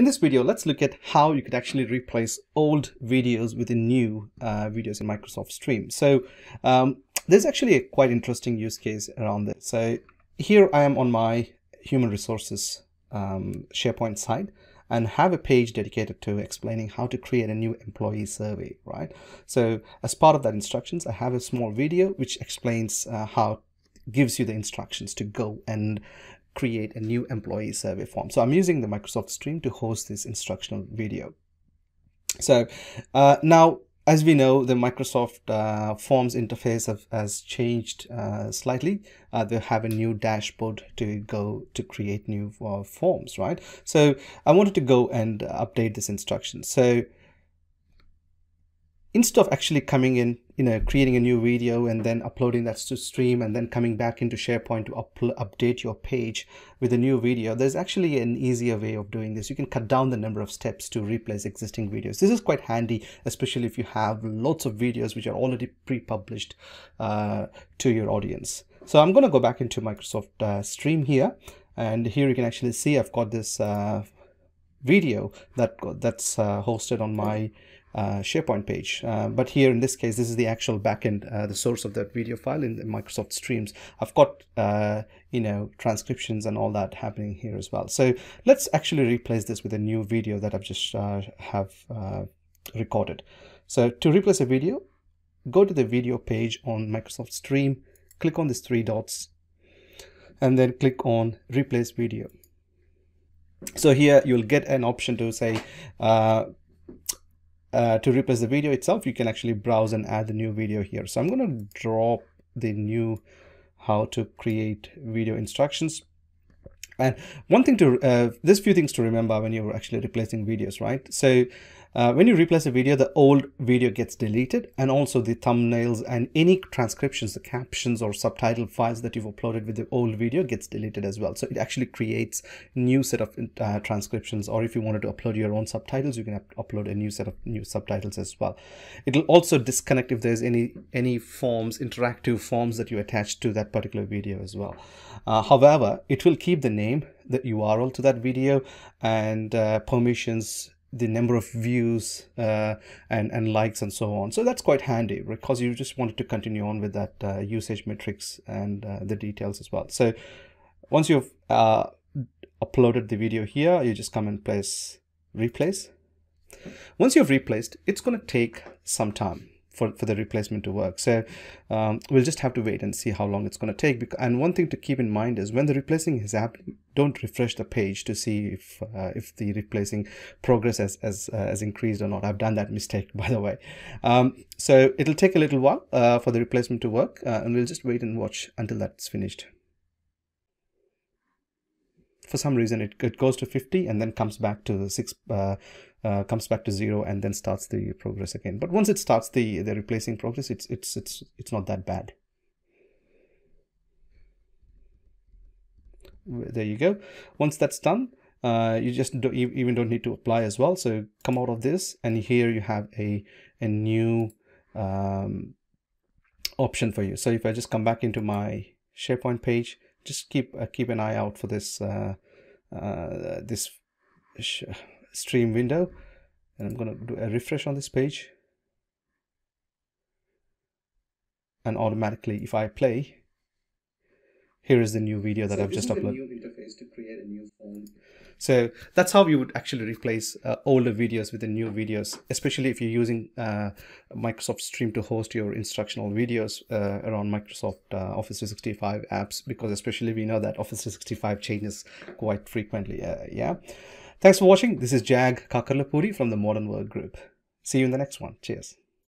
In this video, let's look at how you could actually replace old videos with new videos in Microsoft Stream. So there's actually a quite interesting use case around this. So here I am on my human resources SharePoint side and have a page dedicated to explaining how to create a new employee survey, right? So as part of that instructions, I have a small video which explains how, gives you the instructions to go and create a new employee survey form. So I'm using the Microsoft Stream to host this instructional video. So now, as we know, the Microsoft Forms interface has changed slightly. They have a new dashboard to go to create new forms, right? So I wanted to go and update this instruction. So instead of actually coming in, creating a new video and then uploading that to Stream and then coming back into SharePoint to update your page with a new video, there's actually an easier way of doing this. You can cut down the number of steps to replace existing videos. This is quite handy, especially if you have lots of videos which are already pre-published to your audience. So I'm going to go back into Microsoft Stream here, and here you can actually see I've got this video that's hosted on my SharePoint page, but here in this case, this is the actual backend, the source of that video file in the Microsoft Streams. I've got transcriptions and all that happening here as well. So let's actually replace this with a new video that I've just recorded. So to replace a video, go to the video page on Microsoft Stream, click on these three dots, and then click on Replace Video. So here you'll get an option to say to replace the video itself. You can actually browse and add the new video here. So I'm going to drop the new how to create video instructions. And one thing to there's few things to remember when you're actually replacing videos, right? So when you replace a video, the old video gets deleted, and also the thumbnails and any transcriptions, the captions or subtitle files that you've uploaded with the old video gets deleted as well. So it actually creates new set of transcriptions, or if you wanted to upload your own subtitles, you can upload a new set of new subtitles as well. It'll also disconnect if there's any forms, interactive forms that you attach to that particular video as well. However, it will keep the name, the URL to that video, and permissions, the number of views and likes and so on. So that's quite handy because you just wanted to continue on with that usage metrics and the details as well. So once you've uploaded the video here, you just come and place replace. Once you've replaced, it's going to take some time for the replacement to work. So we'll just have to wait and see how long it's going to take. And one thing to keep in mind is when the replacing is happening, don't refresh the page to see if the replacing progress has increased or not. I've done that mistake, by the way. So it'll take a little while for the replacement to work, and we'll just wait and watch until that's finished. For some reason, it goes to 50 and then comes back to comes back to 0 and then starts the progress again. But once it starts the replacing progress, it's not that bad. There you go. Once that's done, you just even don't need to apply as well. So come out of this, and here you have a new option for you. So if I just come back into my SharePoint page, just keep an eye out for this this Stream window, and I'm going to do a refresh on this page, and automatically if I play, here is the new video that I've just uploaded. New interface to create a new form. So that's how you would actually replace older videos with the new videos, especially if you're using Microsoft Stream to host your instructional videos around Microsoft Office 365 apps, because especially we know that Office 365 changes quite frequently. Yeah. Thanks for watching. This is Jag Kakarlapuri from the Modern Work Group. See you in the next one. Cheers.